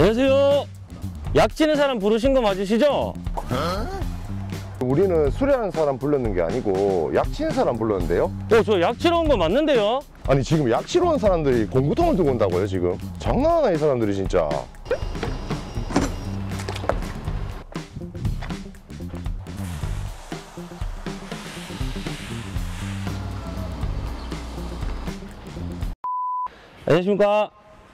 안녕하세요. 약지는 사람 부르신 거 맞으시죠? 우리는 수리하는 사람 불렀는 게 아니고 약치는 사람 불렀는데요? 저 약치러 온 거 맞는데요? 아니 지금 약치러 온 사람들이 공구통을 들고 온다고요 지금? 장난하나 이 사람들이 진짜. 안녕하십니까,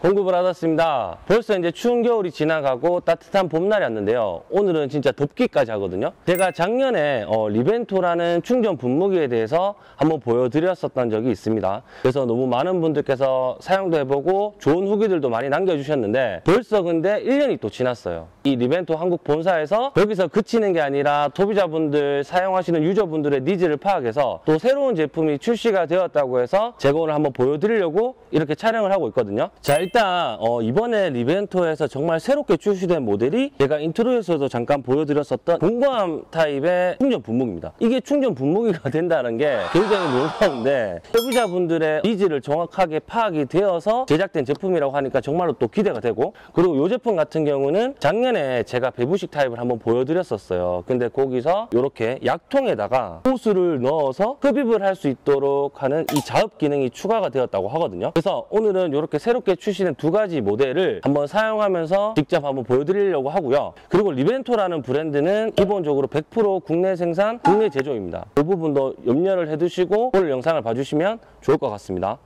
공구브라더스입니다. 벌써 이제 추운 겨울이 지나가고 따뜻한 봄날이 왔는데요, 오늘은 진짜 덥기까지 하거든요. 제가 작년에 리벤토라는 충전 분무기에 대해서 한번 보여드렸었던 적이 있습니다. 그래서 너무 많은 분들께서 사용도 해보고 좋은 후기들도 많이 남겨주셨는데, 벌써 근데 1년이 또 지났어요. 이 리벤토 한국 본사에서 여기서 그치는 게 아니라 소비자분들, 사용하시는 유저분들의 니즈를 파악해서 또 새로운 제품이 출시가 되었다고 해서 제가 오늘 한번 보여드리려고 이렇게 촬영을 하고 있거든요. 자, 일단 이번에 리벤토에서 정말 새롭게 출시된 모델이 제가 인트로에서도 잠깐 보여드렸었던 공구함 타입의 충전 분무기입니다. 이게 충전 분무기가 된다는 게 굉장히 놀라운데, 소비자분들의 니즈를 정확하게 파악이 되어서 제작된 제품이라고 하니까 정말로 또 기대가 되고, 그리고 이 제품 같은 경우는 작년에 제가 배부식 타입을 한번 보여드렸었어요. 근데 거기서 이렇게 약통에다가 호스를 넣어서 흡입을 할 수 있도록 하는 이 자흡 기능이 추가가 되었다고 하거든요. 그래서 오늘은 이렇게 새롭게 출시된 두 가지 모델을 한번 사용하면서 직접 한번 보여드리려고 하고요. 그리고 리벤토라는 브랜드는 기본적으로 100% 국내 생산, 국내 제조입니다. 그 부분도 염려를 해두시고 오늘 영상을 봐주시면 좋을 것 같습니다.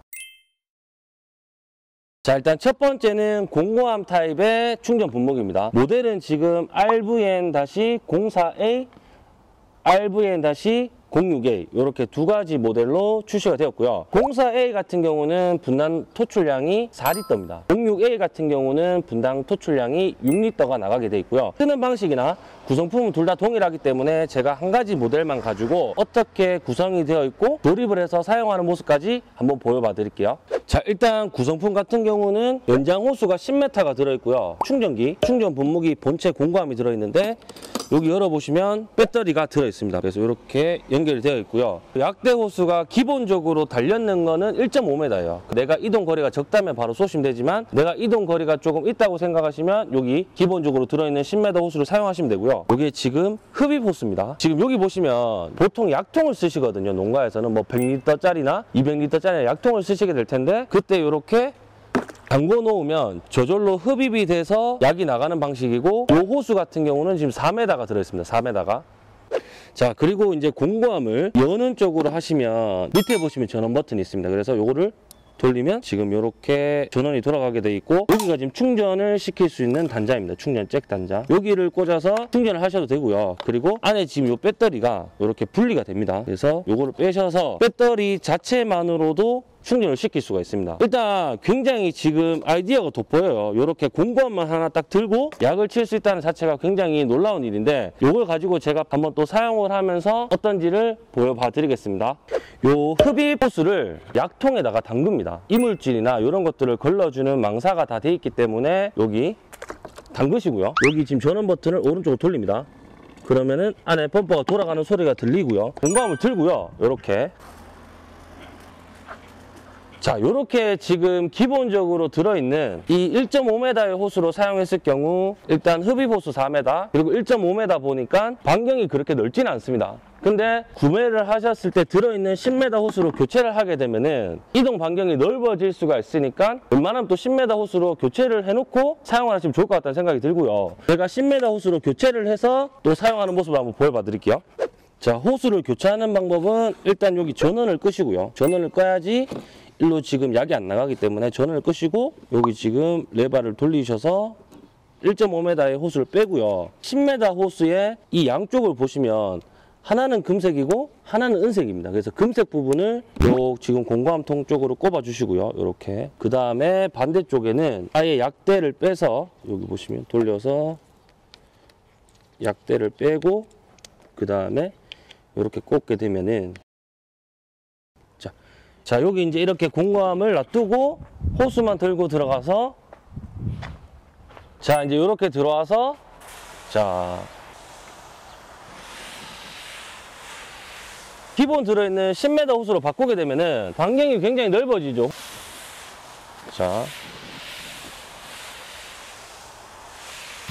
자, 일단 첫 번째는 공구함 타입의 충전 분무기입니다. 모델은 지금 RVN-04A, RVN-06A 이렇게 두 가지 모델로 출시가 되었고요. 04A 같은 경우는 분당 토출량이 4리터입니다. 06A 같은 경우는 분당 토출량이 6리터가 나가게 돼 있고요. 쓰는 방식이나 구성품은 둘 다 동일하기 때문에 제가 한 가지 모델만 가지고 어떻게 구성이 되어 있고 조립을 해서 사용하는 모습까지 한번 보여봐 드릴게요. 자, 일단 구성품 같은 경우는 연장 호수가 10m가 들어있고요. 충전기, 충전 분무기 본체 공구함이 들어있는데, 여기 열어보시면 배터리가 들어있습니다. 그래서 이렇게 연결이 되어 있고요. 약대 호수가 기본적으로 달렸는 거는 1.5m예요. 내가 이동 거리가 적다면 바로 쏘시면 되지만, 내가 이동 거리가 조금 있다고 생각하시면 여기 기본적으로 들어있는 10m 호수를 사용하시면 되고요. 이게 지금 흡입 호수입니다. 지금 여기 보시면 보통 약통을 쓰시거든요. 농가에서는 뭐 100리터짜리나 200리터짜리 약통을 쓰시게 될 텐데, 그때 이렇게 담궈 놓으면 저절로 흡입이 돼서 약이 나가는 방식이고, 요 호수 같은 경우는 지금 4m가 들어있습니다. 4m가. 자, 그리고 이제 공구함을 여는 쪽으로 하시면 밑에 보시면 전원 버튼이 있습니다. 그래서 요거를 돌리면 지금 이렇게 전원이 돌아가게 돼 있고, 여기가 지금 충전을 시킬 수 있는 단자입니다. 충전 잭 단자. 여기를 꽂아서 충전을 하셔도 되고요. 그리고 안에 지금 이 배터리가 이렇게 분리가 됩니다. 그래서 요거를 빼셔서 배터리 자체만으로도 충전을 시킬 수가 있습니다. 일단 굉장히 지금 아이디어가 돋보여요. 이렇게 공구함만 하나 딱 들고 약을 칠 수 있다는 자체가 굉장히 놀라운 일인데, 이걸 가지고 제가 한번 또 사용을 하면서 어떤지를 보여봐 드리겠습니다. 요 흡입 호스를 약통에다가 담급니다. 이물질이나 이런 것들을 걸러주는 망사가 다 돼 있기 때문에 여기 담그시고요. 여기 지금 전원 버튼을 오른쪽으로 돌립니다. 그러면은 안에 펌퍼가 돌아가는 소리가 들리고요. 공구함을 들고요. 이렇게. 자, 요렇게 지금 기본적으로 들어있는 이 1.5m의 호수로 사용했을 경우, 일단 흡입 호수 4m, 그리고 1.5m 보니까 반경이 그렇게 넓지는 않습니다. 근데 구매를 하셨을 때 들어있는 10m 호수로 교체를 하게 되면은 이동 반경이 넓어질 수가 있으니까 웬만하면 또 10m 호수로 교체를 해놓고 사용하시면 좋을 것 같다는 생각이 들고요. 제가 10m 호수로 교체를 해서 또 사용하는 모습을 한번 보여봐 드릴게요. 자, 호수를 교체하는 방법은 일단 여기 전원을 끄시고요. 전원을 꺼야지 일로 지금 약이 안 나가기 때문에 전원을 끄시고, 여기 지금 레버를 돌리셔서 1.5m의 호수를 빼고요. 10m 호수의 이 양쪽을 보시면 하나는 금색이고 하나는 은색입니다. 그래서 금색 부분을 요 지금 공구함통 쪽으로 꼽아 주시고요. 이렇게. 그 다음에 반대쪽에는 아예 약대를 빼서, 여기 보시면 돌려서 약대를 빼고, 그 다음에 이렇게 꽂게 되면은, 자, 여기 이제 이렇게 공구함을 놔두고 호수만 들고 들어가서, 자, 이제 이렇게 들어와서, 자, 기본 들어있는 10m 호수로 바꾸게 되면은 반경이 굉장히 넓어지죠. 자,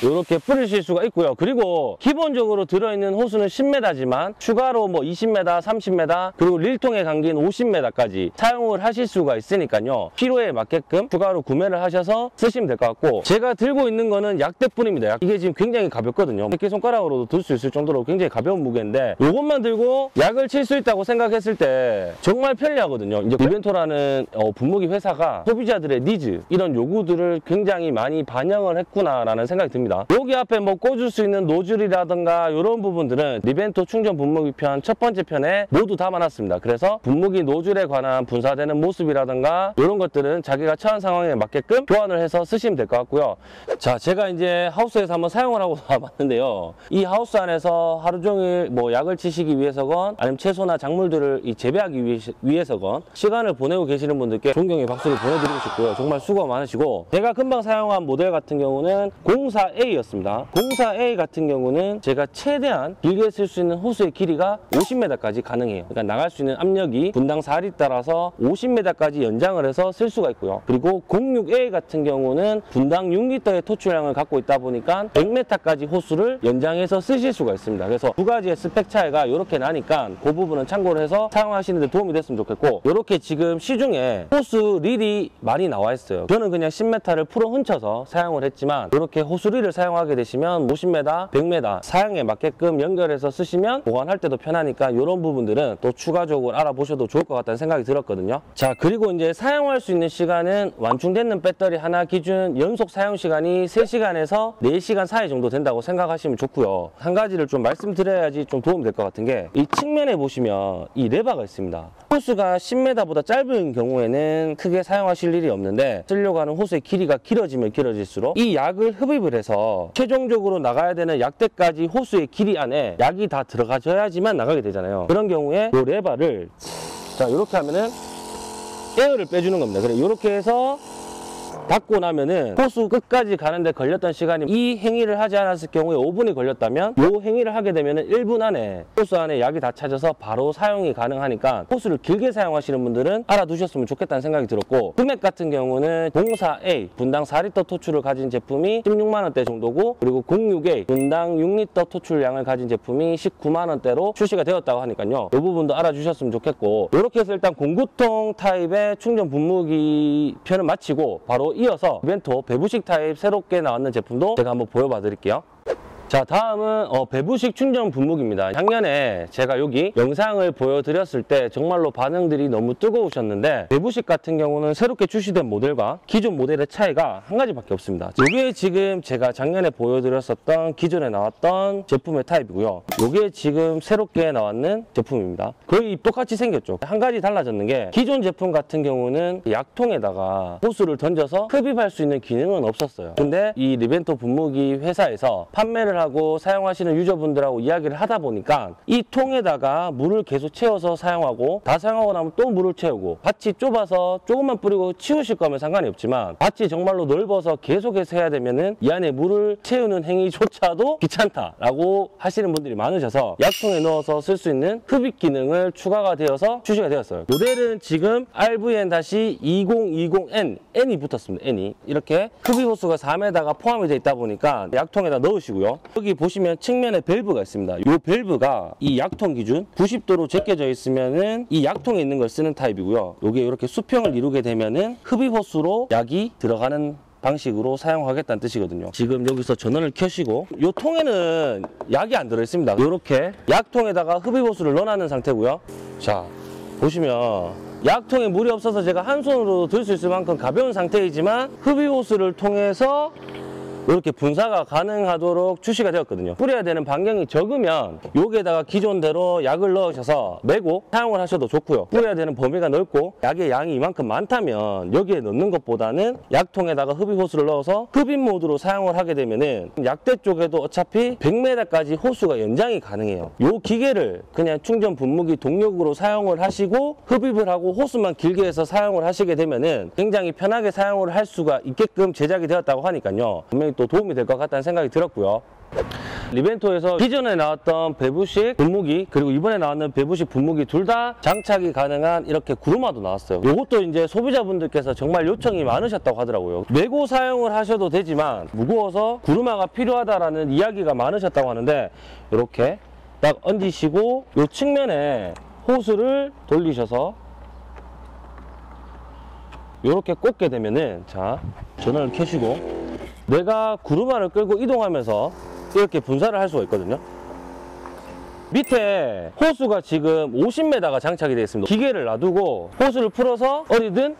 이렇게 뿌리실 수가 있고요. 그리고 기본적으로 들어있는 호수는 10m지만 추가로 뭐 20m, 30m 그리고 릴통에 감긴 50m까지 사용을 하실 수가 있으니까요. 필요에 맞게끔 추가로 구매를 하셔서 쓰시면 될 것 같고, 제가 들고 있는 거는 약대뿐입니다. 이게 지금 굉장히 가볍거든요. 새끼손가락으로도 들 수 있을 정도로 굉장히 가벼운 무게인데, 이것만 들고 약을 칠 수 있다고 생각했을 때 정말 편리하거든요. 이제 리벤토라는 분무기 회사가 소비자들의 니즈, 이런 요구들을 굉장히 많이 반영을 했구나라는 생각이 듭니다. 여기 앞에 뭐 꽂을 수 있는 노즐이라든가 이런 부분들은 리벤토 충전 분무기 편 첫 번째 편에 모두 담아놨습니다. 그래서 분무기 노즐에 관한 분사되는 모습이라든가 이런 것들은 자기가 처한 상황에 맞게끔 교환을 해서 쓰시면 될 것 같고요. 자, 제가 이제 하우스에서 한번 사용을 하고 나왔는데요. 이 하우스 안에서 하루 종일 뭐 약을 치시기 위해서건 아니면 채소나 작물들을 재배하기 위해서건 시간을 보내고 계시는 분들께 존경의 박수를 보내드리고 싶고요. 정말 수고 많으시고, 제가 금방 사용한 모델 같은 경우는 04A 였습니다. 04A 같은 경우는 제가 최대한 길게 쓸 수 있는 호수의 길이가 50m까지 가능해요. 그러니까 나갈 수 있는 압력이 분당 4리 따라서 50m까지 연장을 해서 쓸 수가 있고요. 그리고 06A 같은 경우는 분당 6리터의 토출량을 갖고 있다 보니까 100m까지 호수를 연장해서 쓰실 수가 있습니다. 그래서 두 가지의 스펙 차이가 이렇게 나니까 그 부분은 참고를 해서 사용하시는 데 도움이 됐으면 좋겠고, 이렇게 지금 시중에 호수 릴이 많이 나와 있어요. 저는 그냥 10m를 풀어 훔쳐서 사용을 했지만, 이렇게 호수 릴을 사용하게 되시면 50m, 100m 사양에 맞게끔 연결해서 쓰시면 보관할 때도 편하니까 이런 부분들은 또 추가적으로 알아보셔도 좋을 것 같다는 생각이 들었거든요. 자, 그리고 이제 사용할 수 있는 시간은 완충되는 배터리 하나 기준 연속 사용 시간이 3시간에서 4시간 사이 정도 된다고 생각하시면 좋고요. 한 가지를 좀 말씀드려야지 좀 도움이 될 것 같은 게, 이 측면에 보시면 이 레버가 있습니다. 호수가 10m보다 짧은 경우에는 크게 사용하실 일이 없는데, 쓰려고 하는 호수의 길이가 길어지면 길어질수록 이 약을 흡입을 해서 최종적으로 나가야 되는 약대까지 호수의 길이 안에 약이 다 들어가줘야지만 나가게 되잖아요. 그런 경우에 이 레버를 자, 이렇게 하면은 에어를 빼주는 겁니다. 그래, 이렇게 해서 닫고 나면은 호수 끝까지 가는데 걸렸던 시간이, 이 행위를 하지 않았을 경우에 5분이 걸렸다면 이 행위를 하게 되면은 1분 안에 호수 안에 약이 다 찾아서 바로 사용이 가능하니까 호수를 길게 사용하시는 분들은 알아두셨으면 좋겠다는 생각이 들었고, 금액 같은 경우는 04A 분당 4리터 토출을 가진 제품이 16만원대 정도고, 그리고 06A 분당 6리터 토출량을 가진 제품이 19만원대로 출시가 되었다고 하니까요. 이 부분도 알아주셨으면 좋겠고, 이렇게 해서 일단 공구통 타입의 충전 분무기 편을 마치고 바로 이어서 리벤토 배부식 타입 새롭게 나왔는 제품도 제가 한번 보여봐 드릴게요. 자, 다음은 배부식 충전 분무기입니다. 작년에 제가 여기 영상을 보여드렸을 때 정말로 반응들이 너무 뜨거우셨는데, 배부식 같은 경우는 새롭게 출시된 모델과 기존 모델의 차이가 한 가지밖에 없습니다. 이게 지금 제가 작년에 보여드렸었던 기존에 나왔던 제품의 타입이고요. 이게 지금 새롭게 나왔는 제품입니다. 거의 똑같이 생겼죠. 한 가지 달라졌는 게, 기존 제품 같은 경우는 약통에다가 호수를 던져서 흡입할 수 있는 기능은 없었어요. 근데 이 리벤토 분무기 회사에서 판매를 하고 사용하시는 유저분들하고 이야기를 하다 보니까 이 통에다가 물을 계속 채워서 사용하고, 다 사용하고 나면 또 물을 채우고, 밭이 좁아서 조금만 뿌리고 치우실 거면 상관이 없지만, 밭이 정말로 넓어서 계속해서 해야 되면은 이 안에 물을 채우는 행위조차도 귀찮다라고 하시는 분들이 많으셔서 약통에 넣어서 쓸 수 있는 흡입 기능을 추가가 되어서 출시가 되었어요. 모델은 지금 RVN-2020N N이 붙었습니다. N이 이렇게 흡입 호수가 4m가 포함이 되어 있다 보니까 약통에다 넣으시고요. 여기 보시면 측면에 밸브가 있습니다. 이 밸브가 이 약통 기준 90도로 제껴져 있으면은 이 약통에 있는 걸 쓰는 타입이고요. 여기에 이렇게 수평을 이루게 되면은 흡입 호수로 약이 들어가는 방식으로 사용하겠다는 뜻이거든요. 지금 여기서 전원을 켜시고, 이 통에는 약이 안 들어있습니다. 이렇게 약통에다가 흡입 호수를 넣어놨는 상태고요. 자, 보시면 약통에 물이 없어서 제가 한 손으로 들 수 있을 만큼 가벼운 상태이지만 흡입 호스를 통해서 이렇게 분사가 가능하도록 출시가 되었거든요. 뿌려야 되는 반경이 적으면 여기에다가 기존대로 약을 넣으셔서 메고 사용을 하셔도 좋고요. 뿌려야 되는 범위가 넓고 약의 양이 이만큼 많다면 여기에 넣는 것보다는 약통에다가 흡입 호수를 넣어서 흡입 모드로 사용을 하게 되면은 약대 쪽에도 어차피 100m까지 호수가 연장이 가능해요. 이 기계를 그냥 충전 분무기 동력으로 사용을 하시고 흡입을 하고 호수만 길게 해서 사용을 하시게 되면은 굉장히 편하게 사용을 할 수가 있게끔 제작이 되었다고 하니까요. 분명히 또 도움이 될 것 같다는 생각이 들었고요. 리벤토에서 기존에 나왔던 배부식 분무기 그리고 이번에 나왔는 배부식 분무기 둘 다 장착이 가능한 이렇게 구루마도 나왔어요. 이것도 이제 소비자분들께서 정말 요청이 많으셨다고 하더라고요. 메고 사용을 하셔도 되지만 무거워서 구루마가 필요하다라는 이야기가 많으셨다고 하는데, 이렇게 딱 얹으시고 이 측면에 호스를 돌리셔서 이렇게 꽂게 되면은, 자, 전원을 켜시고 내가 구루마를 끌고 이동하면서 이렇게 분사를 할 수가 있거든요. 밑에 호수가 지금 50m가 장착이 되어 있습니다. 기계를 놔두고 호수를 풀어서 어디든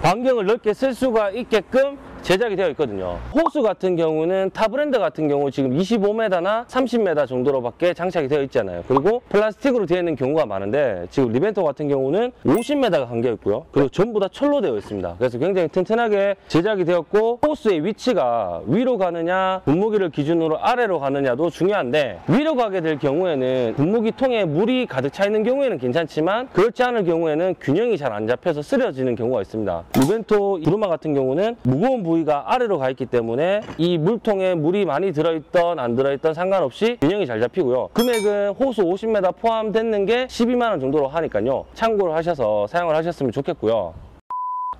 반경을 넓게 쓸 수가 있게끔 제작이 되어 있거든요. 호수 같은 경우는 타 브랜드 같은 경우 지금 25m나 30m 정도로밖에 장착이 되어 있잖아요. 그리고 플라스틱으로 되어 있는 경우가 많은데 지금 리벤토 같은 경우는 50m가 감겨 있고요. 그리고 전부 다 철로 되어 있습니다. 그래서 굉장히 튼튼하게 제작이 되었고, 호스의 위치가 위로 가느냐 분무기를 기준으로 아래로 가느냐도 중요한데, 위로 가게 될 경우에는 분무기 통에 물이 가득 차 있는 경우에는 괜찮지만 그렇지 않을 경우에는 균형이 잘 안 잡혀서 쓰러지는 경우가 있습니다. 리벤토 구루마 같은 경우는 무거운 부위가 아래로 가 있기 때문에 이 물통에 물이 많이 들어있던 안 들어있던 상관없이 균형이 잘 잡히고요. 금액은 호수 50m 포함되는 게 12만 원 정도로 하니까요, 참고를 하셔서 사용을 하셨으면 좋겠고요.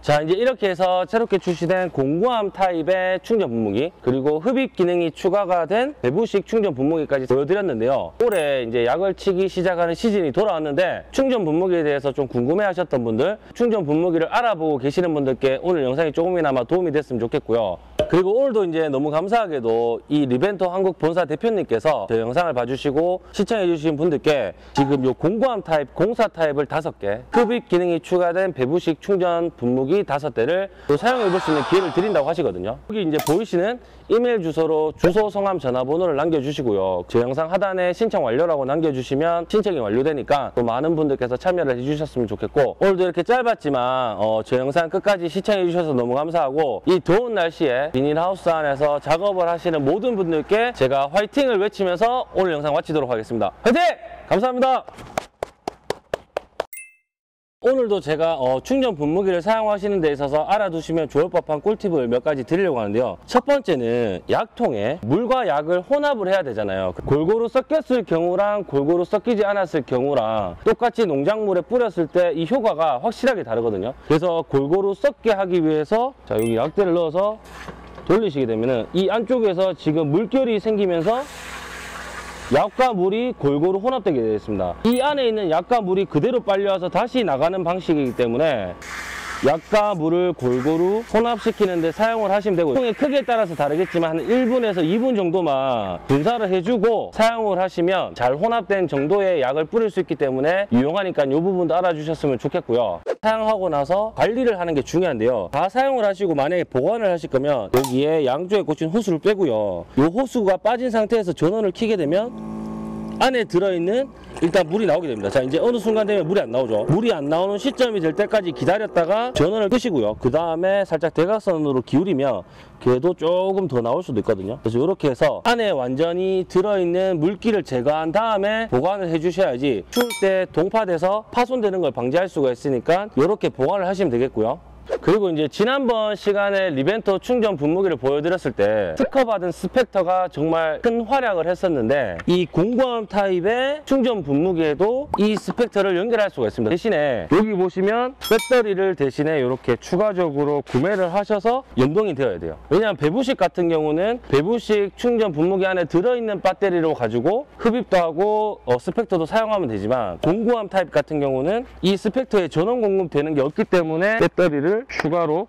자, 이제 이렇게 해서 새롭게 출시된 공구함 타입의 충전 분무기 그리고 흡입 기능이 추가가 된 배부식 충전 분무기까지 보여드렸는데요. 올해 이제 약을 치기 시작하는 시즌이 돌아왔는데 충전 분무기에 대해서 좀 궁금해 하셨던 분들, 충전 분무기를 알아보고 계시는 분들께 오늘 영상이 조금이나마 도움이 됐으면 좋겠고요. 그리고 오늘도 이제 너무 감사하게도 이 리벤토 한국 본사 대표님께서 제 영상을 봐주시고 시청해주신 분들께 지금 요 공구함 타입, 공사 타입을 5개, 흡입 기능이 추가된 배부식 충전 분무기 5대를 또 사용해 볼 수 있는 기회를 드린다고 하시거든요. 여기 이제 보이시는 이메일 주소로 주소, 성함, 전화번호를 남겨주시고요. 제 영상 하단에 신청 완료라고 남겨주시면 신청이 완료되니까 또 많은 분들께서 참여를 해주셨으면 좋겠고, 오늘도 이렇게 짧았지만 제 영상 끝까지 시청해 주셔서 너무 감사하고, 이 더운 날씨에 비닐하우스 안에서 작업을 하시는 모든 분들께 제가 화이팅을 외치면서 오늘 영상 마치도록 하겠습니다. 화이팅! 감사합니다! 오늘도 제가 충전 분무기를 사용하시는 데 있어서 알아두시면 좋을 법한 꿀팁을 몇 가지 드리려고 하는데요. 첫 번째는 약통에 물과 약을 혼합을 해야 되잖아요. 골고루 섞였을 경우랑 골고루 섞이지 않았을 경우랑 똑같이 농작물에 뿌렸을 때 이 효과가 확실하게 다르거든요. 그래서 골고루 섞게 하기 위해서, 자, 여기 약대를 넣어서 돌리시게 되면은 이 안쪽에서 지금 물결이 생기면서 약과 물이 골고루 혼합되게 되어 있습니다. 이 안에 있는 약과 물이 그대로 빨려와서 다시 나가는 방식이기 때문에 약과 물을 골고루 혼합시키는 데 사용을 하시면 되고, 통의 크기에 따라서 다르겠지만 한 1분에서 2분 정도만 분사를 해주고 사용을 하시면 잘 혼합된 정도의 약을 뿌릴 수 있기 때문에 유용하니까 이 부분도 알아주셨으면 좋겠고요. 사용하고 나서 관리를 하는 게 중요한데요. 다 사용을 하시고 만약에 보관을 하실 거면 여기에 양쪽에 꽂힌 호수를 빼고요, 이 호수가 빠진 상태에서 전원을 켜게 되면 안에 들어있는 일단 물이 나오게 됩니다. 자, 이제 어느 순간 되면 물이 안 나오죠. 물이 안 나오는 시점이 될 때까지 기다렸다가 전원을 끄시고요, 그 다음에 살짝 대각선으로 기울이면 걔도 조금 더 나올 수도 있거든요. 그래서 이렇게 해서 안에 완전히 들어있는 물기를 제거한 다음에 보관을 해주셔야지 추울 때 동파돼서 파손되는 걸 방지할 수가 있으니까 이렇게 보관을 하시면 되겠고요. 그리고 이제 지난번 시간에 리벤토 충전 분무기를 보여드렸을 때 특허 받은 스펙터가 정말 큰 활약을 했었는데, 이 공구함 타입의 충전 분무기에도 이 스펙터를 연결할 수가 있습니다. 대신에 여기 보시면 배터리를 대신에 이렇게 추가적으로 구매를 하셔서 연동이 되어야 돼요. 왜냐하면 배부식 같은 경우는 배부식 충전 분무기 안에 들어있는 배터리로 가지고 흡입도 하고 스펙터도 사용하면 되지만, 공구함 타입 같은 경우는 이 스펙터에 전원 공급되는 게 없기 때문에 배터리를 추가로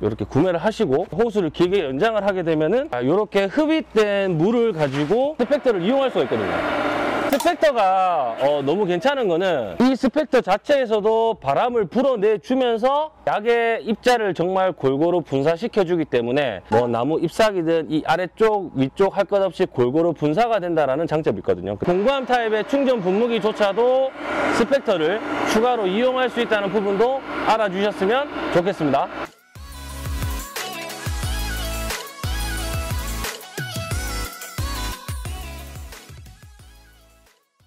이렇게 구매를 하시고 호수를 길게 연장을 하게 되면은 이렇게 흡입된 물을 가지고 스펙터를 이용할 수가 있거든요. 스펙터가 너무 괜찮은 거는 이 스펙터 자체에서도 바람을 불어내주면서 약의 입자를 정말 골고루 분사시켜주기 때문에 뭐 나무 잎사귀든 이 아래쪽 위쪽 할 것 없이 골고루 분사가 된다는 장점이 있거든요. 공구함 타입의 충전 분무기조차도 스펙터를 추가로 이용할 수 있다는 부분도 알아주셨으면 좋겠습니다.